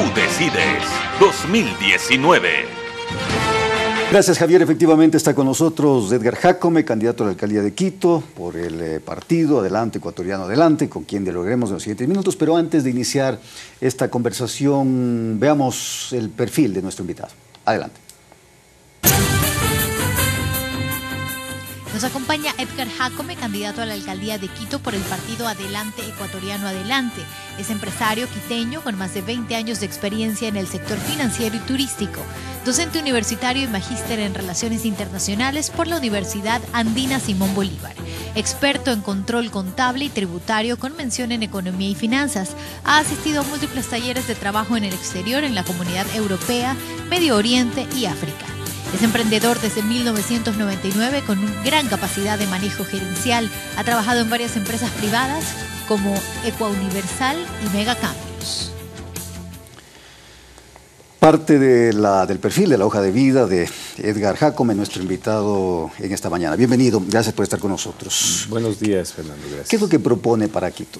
Tú decides 2019. Gracias, Javier. Efectivamente está con nosotros Edgar Jácome, candidato a la alcaldía de Quito por el Partido Adelante Ecuatoriano Adelante, con quien dialogaremos en los siguientes minutos. Pero antes de iniciar esta conversación, veamos el perfil de nuestro invitado. Adelante. Nos acompaña Edgar Jácome, candidato a la alcaldía de Quito por el Partido Adelante Ecuatoriano Adelante. Es empresario quiteño con más de 20 años de experiencia en el sector financiero y turístico, docente universitario y magíster en Relaciones Internacionales por la Universidad Andina Simón Bolívar, experto en control contable y tributario con mención en economía y finanzas. Ha asistido a múltiples talleres de trabajo en el exterior en la Comunidad Europea, Medio Oriente y África. Es emprendedor desde 1999 con gran capacidad de manejo gerencial. Ha trabajado en varias empresas privadas como Eco Universal y Mega Campos. Parte de del perfil, de la hoja de vida de Edgar Jácome, nuestro invitado en esta mañana. Bienvenido, gracias por estar con nosotros. Buenos días, Fernando, gracias. ¿Qué es lo que propone para Quito?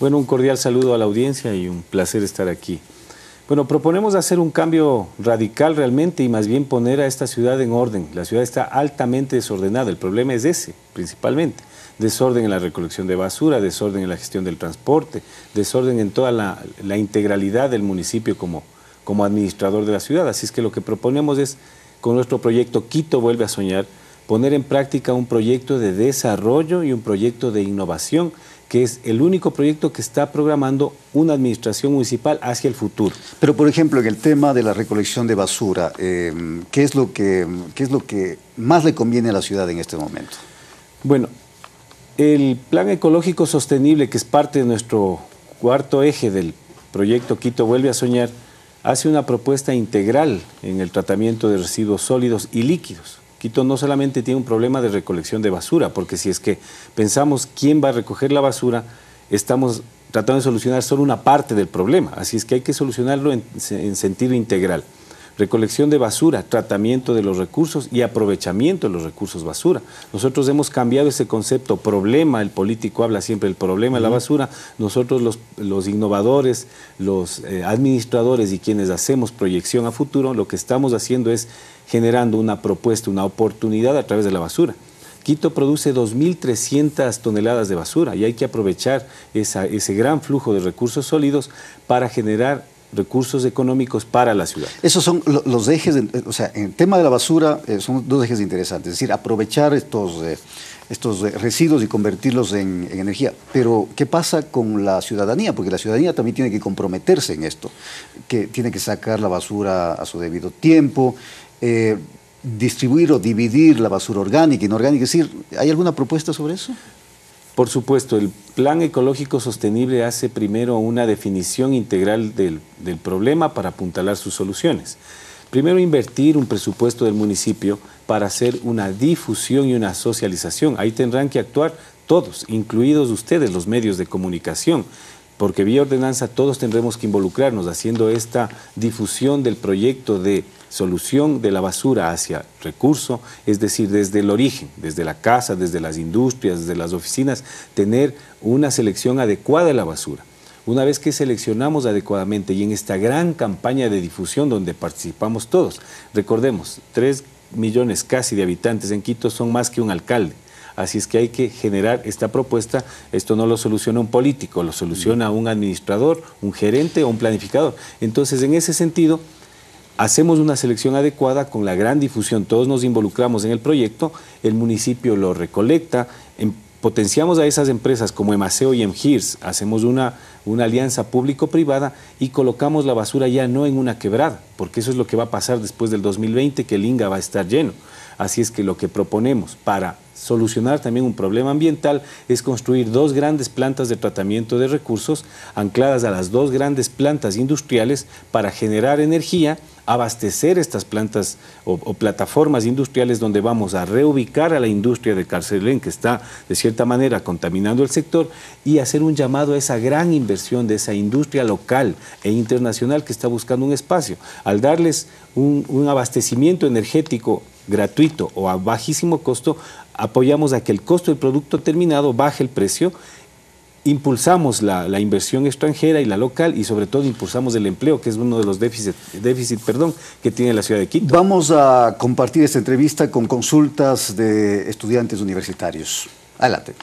Bueno, un cordial saludo a la audiencia y un placer estar aquí. Bueno, proponemos hacer un cambio radical realmente y más bien poner a esta ciudad en orden. La ciudad está altamente desordenada, el problema es ese, principalmente. Desorden en la recolección de basura, desorden en la gestión del transporte, desorden en toda la integralidad del municipio como administrador de la ciudad. Así es que lo que proponemos es, con nuestro proyecto Quito vuelve a soñar, poner en práctica un proyecto de desarrollo y un proyecto de innovación, que es el único proyecto que está programando una administración municipal hacia el futuro. Pero, por ejemplo, en el tema de la recolección de basura, ¿qué es lo que más le conviene a la ciudad en este momento? Bueno, el Plan Ecológico Sostenible, que es parte de nuestro cuarto eje del proyecto Quito Vuelve a Soñar, hace una propuesta integral en el tratamiento de residuos sólidos y líquidos. Quito no solamente tiene un problema de recolección de basura, porque si es que pensamos quién va a recoger la basura, estamos tratando de solucionar solo una parte del problema, así es que hay que solucionarlo en sentido integral. Recolección de basura, tratamiento de los recursos y aprovechamiento de los recursos basura. Nosotros hemos cambiado ese concepto, problema, el político habla siempre del problema de la basura. Nosotros los innovadores, los administradores y quienes hacemos proyección a futuro, lo que estamos haciendo es generando una propuesta, una oportunidad a través de la basura. Quito produce 2.300 toneladas de basura y hay que aprovechar ese gran flujo de recursos sólidos para generar recursos económicos para la ciudad. Esos son los ejes, o sea, en el tema de la basura son dos ejes interesantes, es decir, aprovechar estos residuos y convertirlos en energía. Pero, ¿qué pasa con la ciudadanía? Porque la ciudadanía también tiene que comprometerse en esto, que tiene que sacar la basura a su debido tiempo, distribuir o dividir la basura orgánica e inorgánica. Es decir, ¿hay alguna propuesta sobre eso? Por supuesto, el Plan Ecológico Sostenible hace primero una definición integral del problema para apuntalar sus soluciones. Primero, invertir un presupuesto del municipio para hacer una difusión y una socialización. Ahí tendrán que actuar todos, incluidos ustedes, los medios de comunicación, porque vía ordenanza todos tendremos que involucrarnos haciendo esta difusión del proyecto de solución de la basura hacia recurso, es decir, desde el origen, desde la casa, desde las industrias, desde las oficinas, tener una selección adecuada de la basura. Una vez que seleccionamos adecuadamente y en esta gran campaña de difusión donde participamos todos, recordemos, 3 millones casi de habitantes en Quito son más que un alcalde. Así es que hay que generar esta propuesta. Esto no lo soluciona un político, lo soluciona un administrador, un gerente o un planificador. Entonces, en ese sentido, hacemos una selección adecuada con la gran difusión. Todos nos involucramos en el proyecto, el municipio lo recolecta, potenciamos a esas empresas como EMASEO y EMGIRS, hacemos una alianza público-privada y colocamos la basura ya no en una quebrada, porque eso es lo que va a pasar después del 2020, que el INGA va a estar lleno. Así es que lo que proponemos para solucionar también un problema ambiental es construir 2 grandes plantas de tratamiento de recursos ancladas a las 2 grandes plantas industriales para generar energía, abastecer estas plantas o plataformas industriales donde vamos a reubicar a la industria de Carcelén, que está de cierta manera contaminando el sector, y hacer un llamado a esa gran inversión de esa industria local e internacional que está buscando un espacio. Al darles un abastecimiento energético gratuito o a bajísimo costo, apoyamos a que el costo del producto terminado baje el precio impulsamos la inversión extranjera y la local, y sobre todo impulsamos el empleo, que es uno de los déficit que tiene la ciudad de Quito. Vamos a compartir esta entrevista con consultas de estudiantes universitarios. Adelante.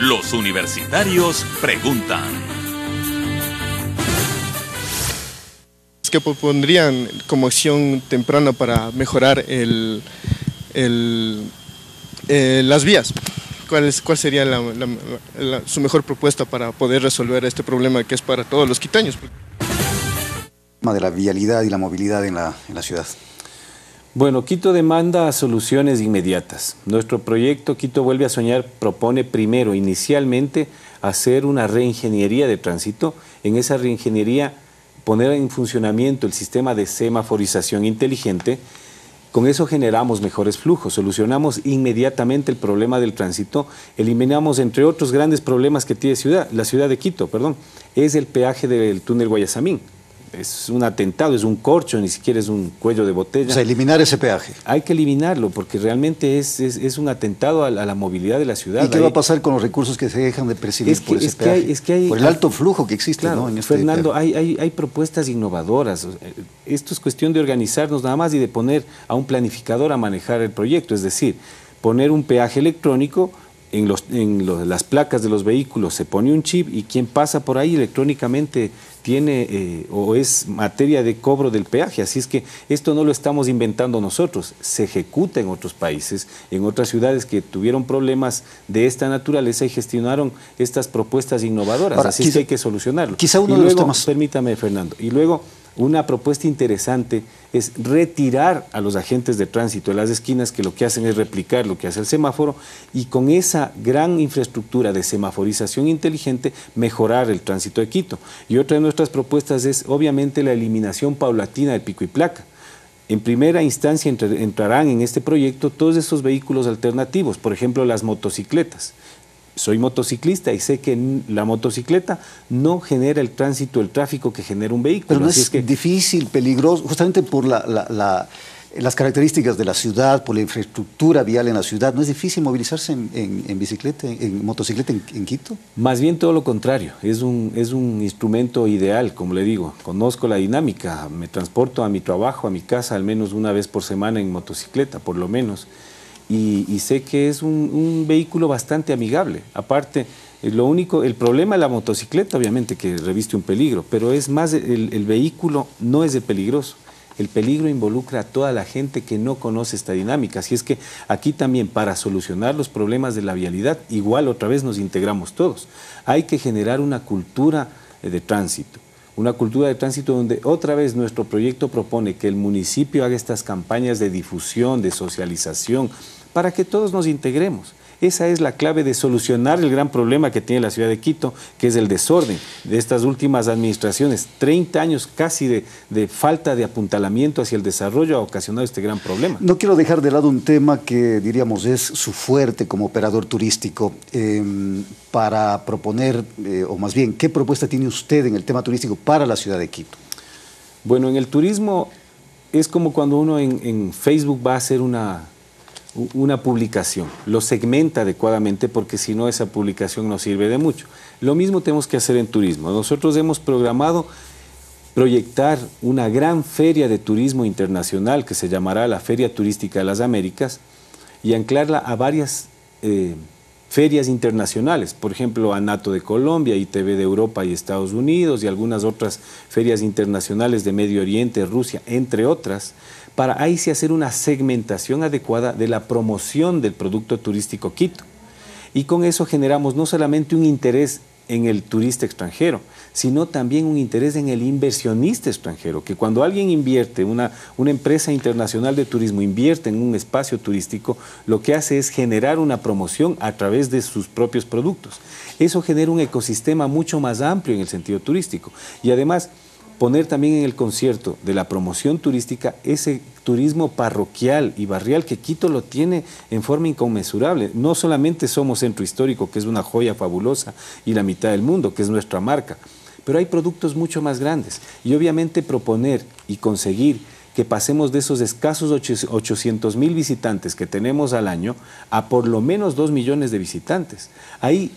Los universitarios preguntan. ¿Qué propondrían como acción temprana para mejorar las vías? ¿Cuál sería su mejor propuesta para poder resolver este problema que es para todos los quiteños? De la vialidad y la movilidad en la ciudad. Bueno, Quito demanda soluciones inmediatas. Nuestro proyecto Quito Vuelve a Soñar propone primero, inicialmente, hacer una reingeniería de tránsito. En esa reingeniería poner en funcionamiento el sistema de semaforización inteligente. Con eso generamos mejores flujos, solucionamos inmediatamente el problema del tránsito, eliminamos, entre otros grandes problemas que tiene la ciudad de Quito, es el peaje del túnel Guayasamín. Es un atentado, es un corcho, ni siquiera es un cuello de botella. O sea, eliminar ese peaje. Hay que eliminarlo porque realmente es un atentado a la movilidad de la ciudad. ¿Y qué va a pasar con los recursos que se dejan de percibir por ese peaje? Por el alto flujo que existe, claro, ¿no? Fernando, hay propuestas innovadoras. Esto es cuestión de organizarnos nada más y de poner a un planificador a manejar el proyecto. Es decir, poner un peaje electrónico. En las placas de los vehículos se pone un chip y quien pasa por ahí electrónicamente tiene o es materia de cobro del peaje. Así es que esto no lo estamos inventando nosotros, se ejecuta en otros países, en otras ciudades que tuvieron problemas de esta naturaleza y gestionaron estas propuestas innovadoras. Ahora, así es que hay que solucionarlo. Quizá uno de los temas... Permítame, Fernando. Y luego, una propuesta interesante es retirar a los agentes de tránsito de las esquinas, que lo que hacen es replicar lo que hace el semáforo, y con esa gran infraestructura de semaforización inteligente mejorar el tránsito de Quito. Y otra de nuestras propuestas es obviamente la eliminación paulatina del pico y placa. En primera instancia entrarán en este proyecto todos esos vehículos alternativos, por ejemplo las motocicletas. Soy motociclista y sé que la motocicleta no genera el tránsito, el tráfico que genera un vehículo. Pero no es que... difícil, peligroso, justamente por las características de la ciudad, por la infraestructura vial en la ciudad. ¿No es difícil movilizarse en bicicleta, en motocicleta en Quito? Más bien todo lo contrario, es un instrumento ideal, como le digo. Conozco la dinámica, me transporto a mi trabajo, a mi casa, al menos una vez por semana en motocicleta, por lo menos. Y sé que es un vehículo bastante amigable. Aparte, el problema de la motocicleta, obviamente, que reviste un peligro, pero es más, el vehículo no es el peligroso. El peligro involucra a toda la gente que no conoce esta dinámica. Así es que aquí también, para solucionar los problemas de la vialidad, igual otra vez nos integramos todos. Hay que generar una cultura de tránsito. Una cultura de tránsito donde otra vez nuestro proyecto propone que el municipio haga estas campañas de difusión, de socialización, para que todos nos integremos. Esa es la clave de solucionar el gran problema que tiene la ciudad de Quito, que es el desorden de estas últimas administraciones. 30 años casi de falta de apuntalamiento hacia el desarrollo ha ocasionado este gran problema. No quiero dejar de lado un tema que diríamos es su fuerte como operador turístico. Para proponer, o más bien, ¿qué propuesta tiene usted en el tema turístico para la ciudad de Quito? Bueno, en el turismo es como cuando uno en Facebook va a hacer una publicación, lo segmenta adecuadamente porque si no esa publicación no sirve de mucho. Lo mismo tenemos que hacer en turismo. Nosotros hemos programado proyectar una gran feria de turismo internacional que se llamará la Feria Turística de las Américas y anclarla a varias ferias internacionales, por ejemplo, ANATO de Colombia, ITV de Europa y Estados Unidos y algunas otras ferias internacionales de Medio Oriente, Rusia, entre otras, para ahí sí hacer una segmentación adecuada de la promoción del producto turístico Quito. Y con eso generamos no solamente un interés en el turista extranjero, sino también un interés en el inversionista extranjero, que cuando alguien invierte, una empresa internacional de turismo invierte en un espacio turístico, lo que hace es generar una promoción a través de sus propios productos. Eso genera un ecosistema mucho más amplio en el sentido turístico. Y además, poner también en el concierto de la promoción turística ese turismo parroquial y barrial que Quito lo tiene en forma inconmensurable. No solamente somos centro histórico, que es una joya fabulosa, y la mitad del mundo, que es nuestra marca, pero hay productos mucho más grandes. Y obviamente proponer y conseguir que pasemos de esos escasos 800.000 visitantes que tenemos al año a por lo menos 2 millones de visitantes. Ahí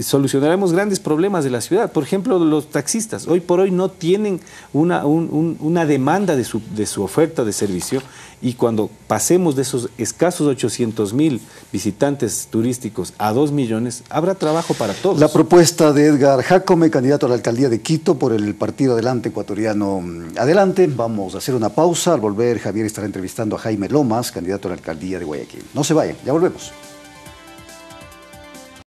solucionaremos grandes problemas de la ciudad. Por ejemplo, los taxistas hoy por hoy no tienen una demanda de su oferta de servicio, y cuando pasemos de esos escasos 800.000 visitantes turísticos a 2 millones, habrá trabajo para todos. La propuesta de Edgar Jácome, candidato a la alcaldía de Quito por el Partido Adelante Ecuatoriano Adelante. Vamos a hacer una pausa. Al volver, Javier estará entrevistando a Jaime Lomas, candidato a la alcaldía de Guayaquil. No se vayan, ya volvemos.